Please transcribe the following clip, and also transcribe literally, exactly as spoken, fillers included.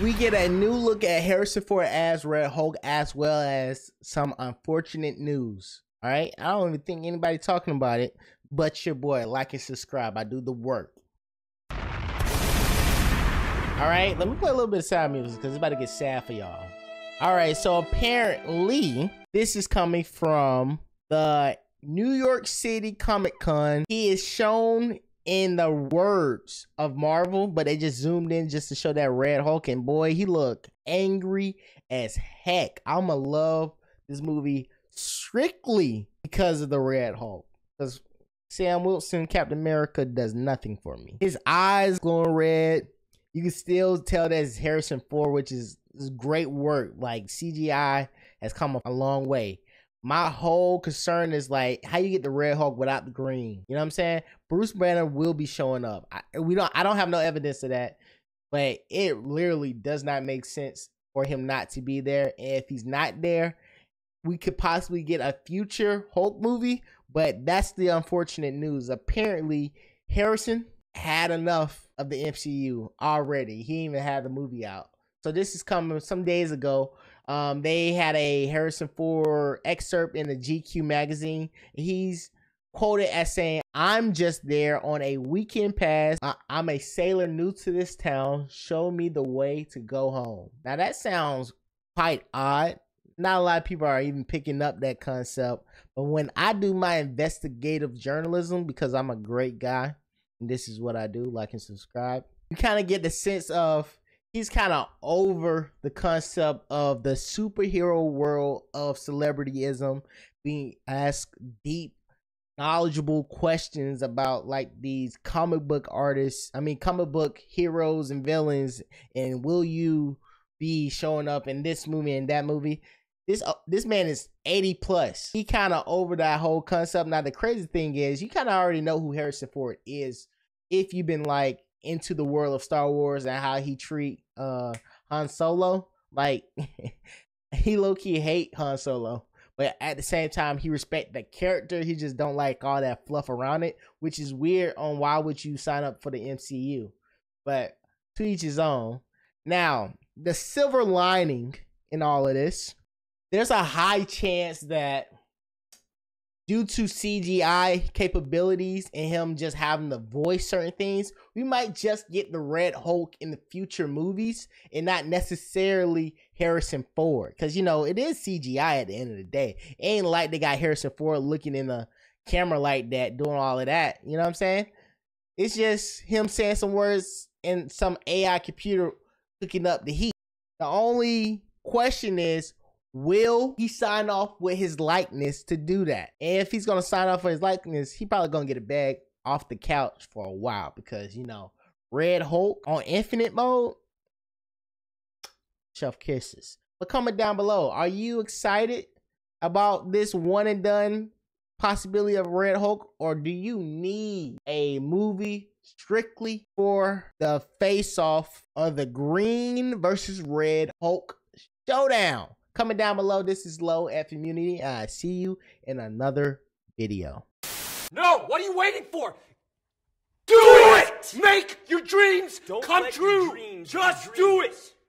We get a new look at Harrison Ford as Red Hulk, as well as some unfortunate news. All right, I don't even think anybody talking about it, but your boy, like and subscribe. I do the work. All right, let me play a little bit of sad music because it's about to get sad for y'all. All right, so apparently this is coming from the New York City Comic Con. He is shown in the words of Marvel, but they just zoomed in just to show that Red Hulk, and boy, he looked angry as heck. I'ma love this movie strictly because of the Red Hulk, because Sam Wilson, Captain America, does nothing for me. His eyes glowing red. You can still tell that it's Harrison Ford, which is, is great work. Like, C G I has come a long way. My whole concern is like how you get the Red Hulk without the green. You know what I'm saying? Bruce Banner will be showing up. I, we don't. I don't have no evidence of that, but it literally does not make sense for him not to be there. And if he's not there, we could possibly get a future Hulk movie. But that's the unfortunate news. Apparently, Harrison had enough of the M C U already. He even had the movie out. So this is coming some days ago. Um, they had a Harrison Ford excerpt in the G Q magazine. He's quoted as saying, "I'm just there on a weekend pass. I I'm a sailor new to this town. Show me the way to go home." Now that sounds quite odd. Not a lot of people are even picking up that concept. But when I do my investigative journalism, because I'm a great guy, and this is what I do, like and subscribe, you kind of get the sense of he's kind of over the concept of the superhero world of celebrityism being asked deep, knowledgeable questions about like these comic book artists. I mean, comic book heroes and villains. And will you be showing up in this movie and that movie? This uh, this man is eighty plus. He kind of over that whole concept. Now, the crazy thing is, you kind of already know who Harrison Ford is if you've been like into the world of Star Wars and how he treat uh Han Solo. Like, he low-key hate Han Solo, but at the same time he respect the character. He just don't like all that fluff around it, which is weird on why would you sign up for the M C U, but to each his own. Now, the silver lining in all of this, there's a high chance that due to C G I capabilities and him just having to voice certain things, we might just get the Red Hulk in the future movies and not necessarily Harrison Ford. Because, you know, it is C G I at the end of the day. It ain't like they got Harrison Ford looking in the camera like that, doing all of that. You know what I'm saying? It's just him saying some words and some A I computer cooking up the heat. The only question is, will he sign off with his likeness to do that? And if he's gonna sign off for his likeness, he probably gonna get a bag off the couch for a while, because, you know, Red Hulk on infinite mode, chef kisses. But comment down below, are you excited about this one and done possibility of Red Hulk, or do you need a movie strictly for the face off of the green versus red Hulk showdown? Comment down below. This is Low FILMMUNITY. I see you in another video. No, what are you waiting for? Do, do it! it! Make your dreams Don't come true. Dreams Just do it!